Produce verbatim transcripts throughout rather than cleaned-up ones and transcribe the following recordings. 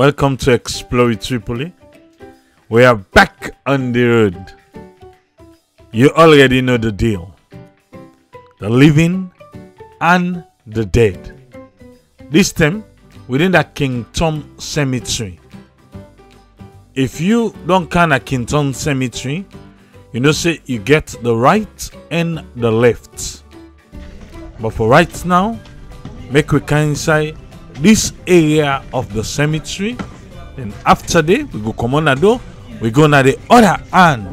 Welcome to Explore Triple-A. We are back on the road. You already know the deal. The living and the dead. This time, within the King Tom Cemetery. If you don't count a King Tom Cemetery, you know say you get the right and the left. But for right now, make we can inside this area of the cemetery, and after that we go come on that door, we go na the other end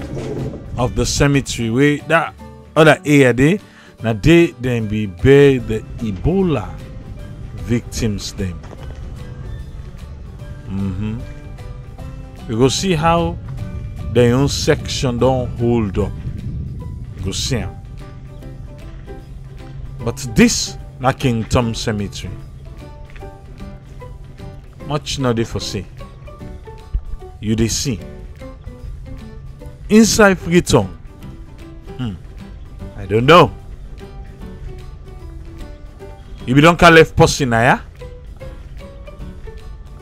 of the cemetery where that other area there, na they then be bury the Ebola victims them. Mm-hmm. We go see how their own section don't hold up. We go see them. But this na King Tom Cemetery. Much not dey for see. You dey see. Inside Freetown. Hmm. I don't know. If you don't left person here,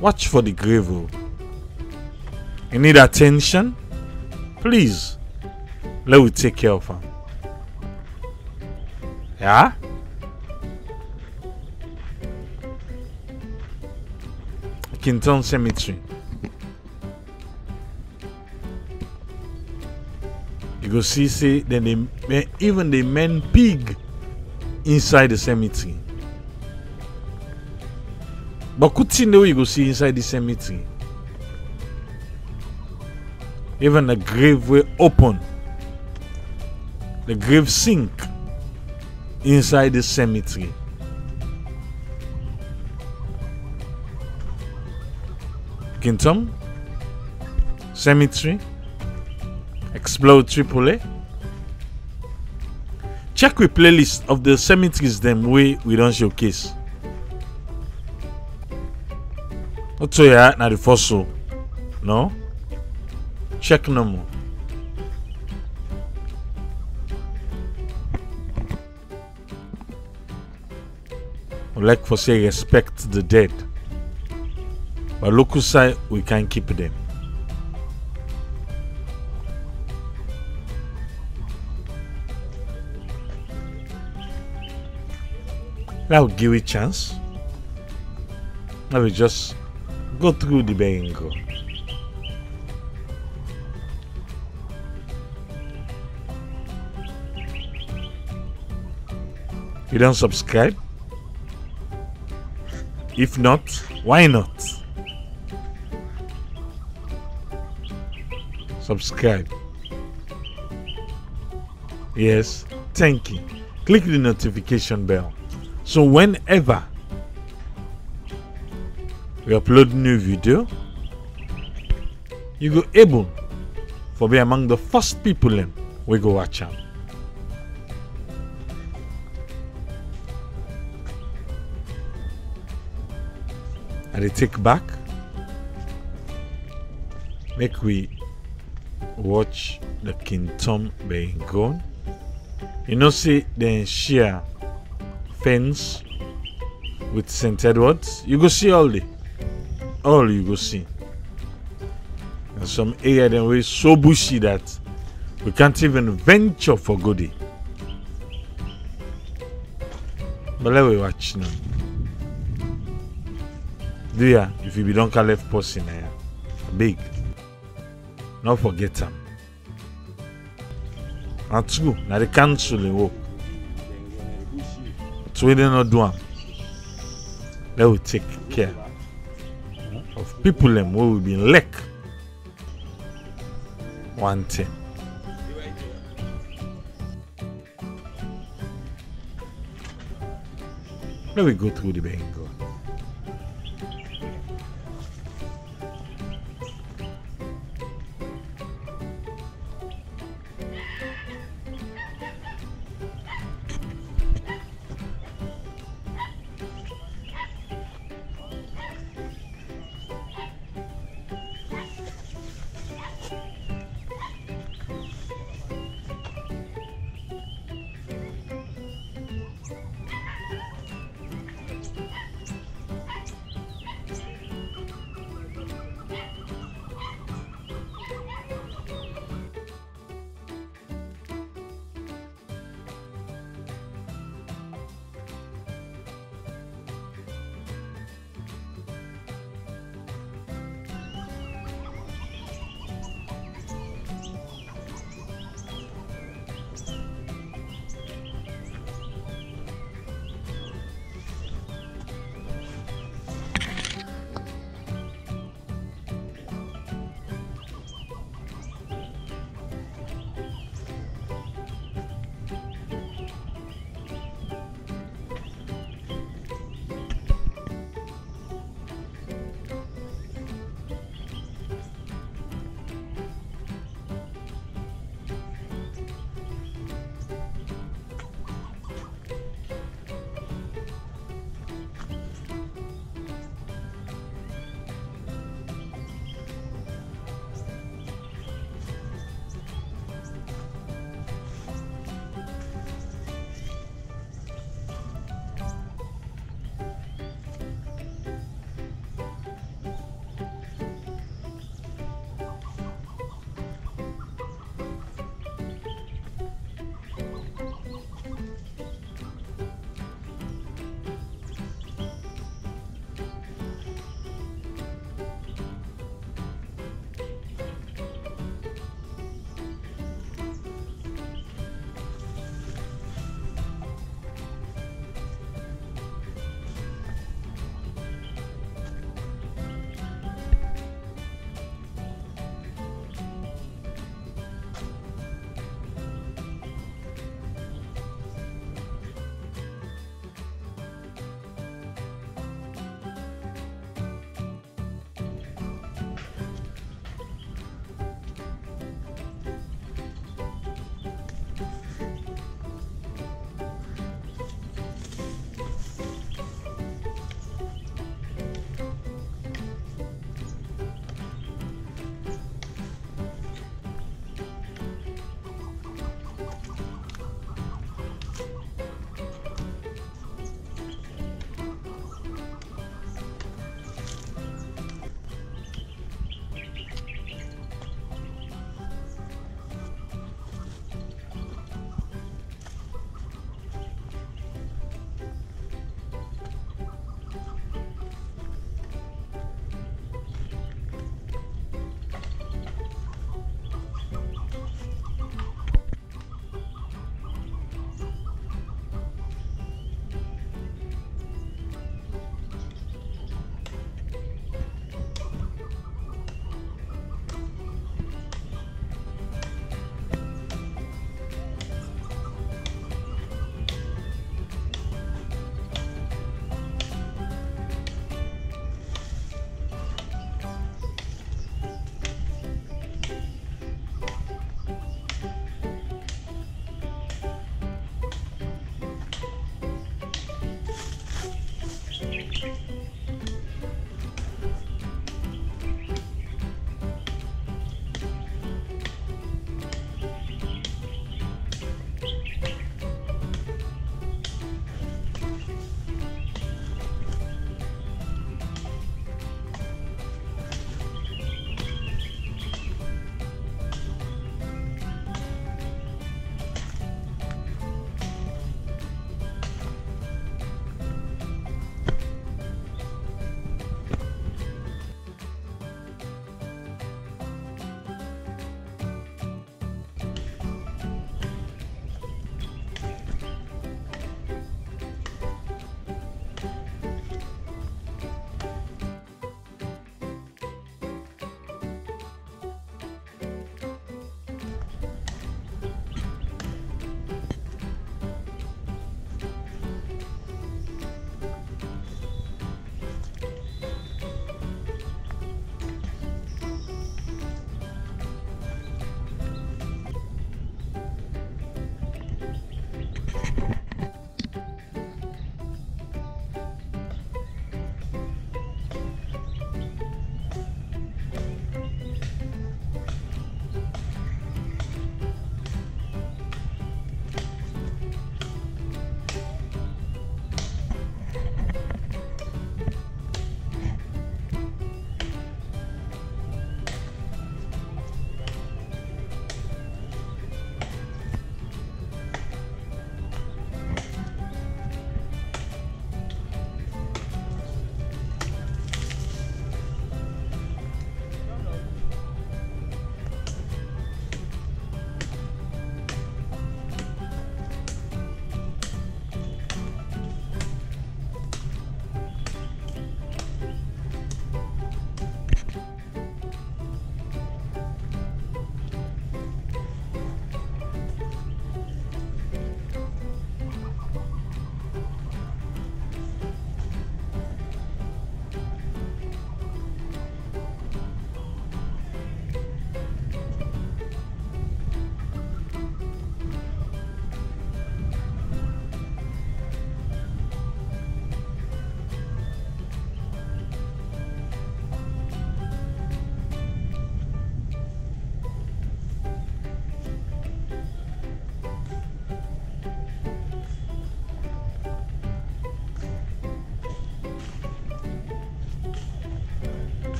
watch for the grave. You need attention? Please. Let we take care of him. Yeah? King Tom Cemetery. You go see, see, then they even the men pig inside the cemetery. But good thing you go see inside the cemetery. Even the grave were open. The grave sink inside the cemetery. King Tom Cemetery, Explore Triple-A. Check the playlist of the cemeteries them way we don't showcase. Not so yeah, na the fossil. No. Check no more. We like for say respect the dead. But local side, we can keep them. That will give it a chance. Now we just go through the burial ground. You don't subscribe? If not, why not? Subscribe. Yes, thank you. Click the notification bell so whenever we upload new video, you go able for be among the first people them we go watch out. And they take back, make we watch the King Tom being gone. You know, see, then share fence with Saint Edward. You go see all the, all you go see. And some area then we so bushy that we can't even venture for goodie. But let we watch now. There, if you be don't left person here, big. Not forget them. And true, now they cancel the work. So we don't do them. They will take care of people them who will be lack one thing. Now we go through the Bengal.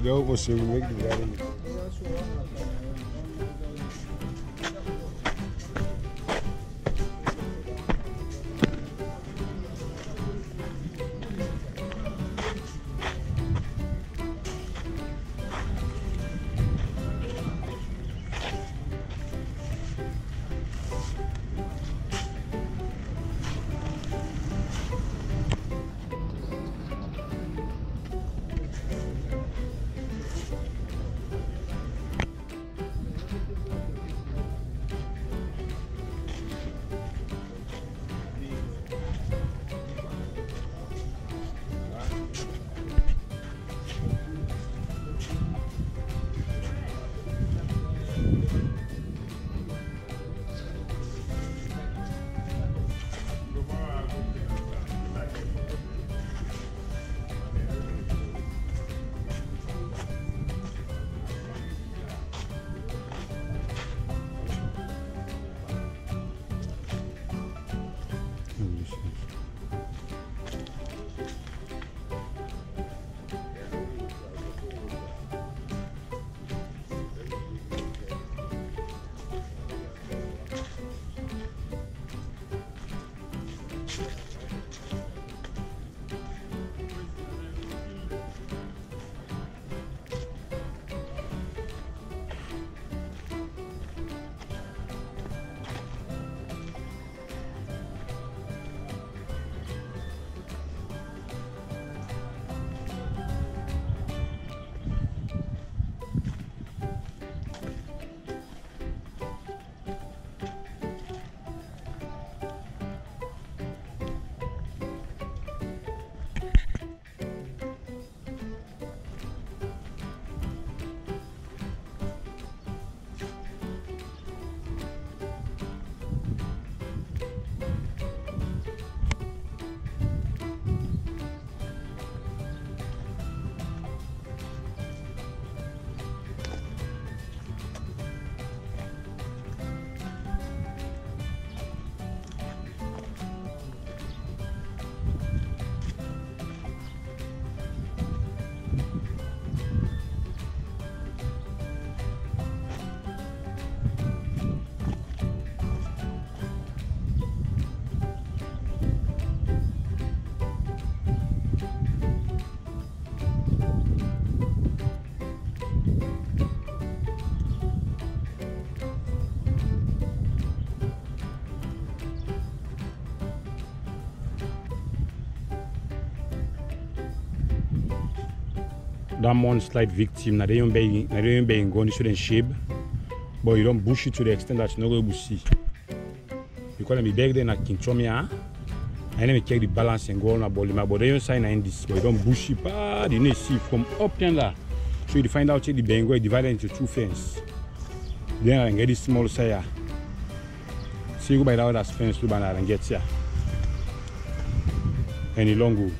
Godot was sevinmek güzel. That one slight victim, now they don't be, now they don't be in gun, shouldn't shape, but you don't bush it to the extent that you not going to see. Because I'm back there and I can throw me, and then I check the balance and go on a ball, but they don't sign in this, but you don't bush it, but you need to see from up and there. So you find out, check the bengo, you divide it into two fence. Then I can get this small sire. So you go by the other fence to banana and get here. And the long go.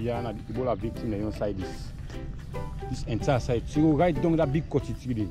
here and the Ebola victim inside this. This entire side. So right down that big cottage tree.